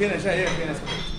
Viene allá, viene allá.